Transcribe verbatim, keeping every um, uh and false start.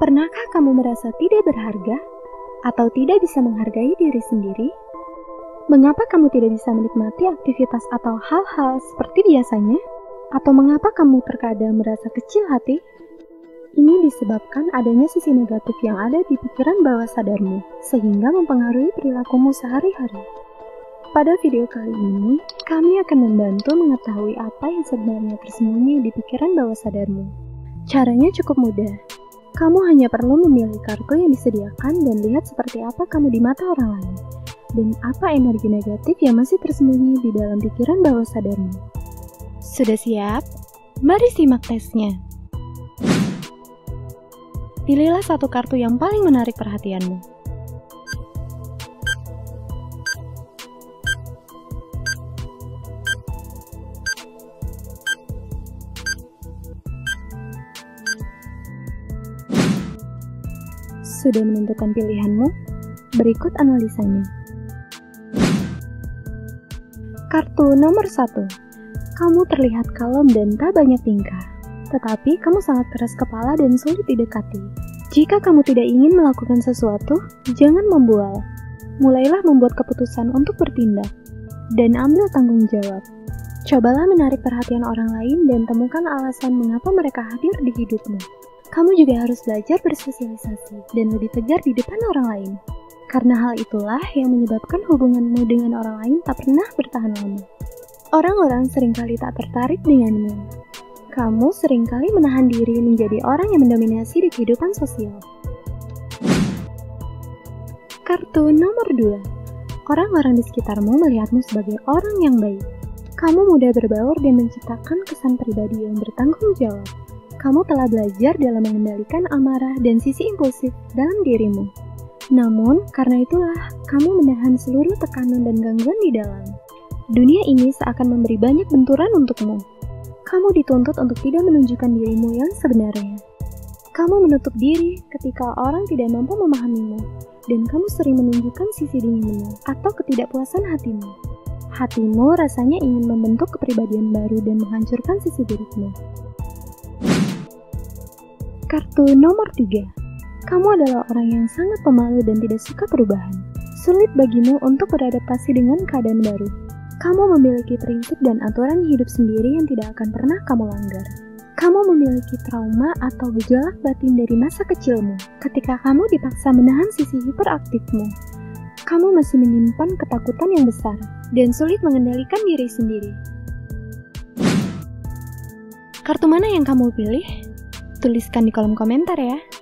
Pernahkah kamu merasa tidak berharga atau tidak bisa menghargai diri sendiri? Mengapa kamu tidak bisa menikmati aktivitas atau hal-hal seperti biasanya? Atau mengapa kamu terkadang merasa kecil hati? Ini disebabkan adanya sisi negatif yang ada di pikiran bawah sadarmu, sehingga mempengaruhi perilakumu sehari-hari. Pada video kali ini, kami akan membantu mengetahui apa yang sebenarnya tersembunyi di pikiran bawah sadarmu. Caranya cukup mudah. Kamu hanya perlu memilih kartu yang disediakan dan lihat seperti apa kamu di mata orang lain, dan apa energi negatif yang masih tersembunyi di dalam pikiran bawah sadarmu. Sudah siap? Mari simak tesnya. Pilihlah satu kartu yang paling menarik perhatianmu. Sudah menentukan pilihanmu? Berikut analisanya. Kartu nomor satu. Kamu terlihat kalem dan tak banyak tingkah, tetapi kamu sangat keras kepala dan sulit didekati. Jika kamu tidak ingin melakukan sesuatu, jangan membual. Mulailah membuat keputusan untuk bertindak, dan ambil tanggung jawab. Cobalah menarik perhatian orang lain dan temukan alasan mengapa mereka hadir di hidupmu. Kamu juga harus belajar bersosialisasi dan lebih tegar di depan orang lain. Karena hal itulah yang menyebabkan hubunganmu dengan orang lain tak pernah bertahan lama. Orang-orang seringkali tak tertarik denganmu. Kamu seringkali menahan diri menjadi orang yang mendominasi di kehidupan sosial. Kartu nomor dua. Orang-orang di sekitarmu melihatmu sebagai orang yang baik. Kamu mudah berbaur dan menciptakan kesan pribadi yang bertanggung jawab. Kamu telah belajar dalam mengendalikan amarah dan sisi impulsif dalam dirimu. Namun, karena itulah kamu menahan seluruh tekanan dan gangguan di dalam. Dunia ini seakan memberi banyak benturan untukmu. Kamu dituntut untuk tidak menunjukkan dirimu yang sebenarnya. Kamu menutup diri ketika orang tidak mampu memahamimu, dan kamu sering menunjukkan sisi dinginmu atau ketidakpuasan hatimu. Hatimu rasanya ingin membentuk kepribadian baru dan menghancurkan sisi dirimu. Kartu nomor tiga. Kamu adalah orang yang sangat pemalu dan tidak suka perubahan. Sulit bagimu untuk beradaptasi dengan keadaan baru. Kamu memiliki prinsip dan aturan hidup sendiri yang tidak akan pernah kamu langgar. Kamu memiliki trauma atau gejolak batin dari masa kecilmu ketika kamu dipaksa menahan sisi hiperaktifmu. Kamu masih menyimpan ketakutan yang besar dan sulit mengendalikan diri sendiri. Kartu mana yang kamu pilih? Tuliskan di kolom komentar ya.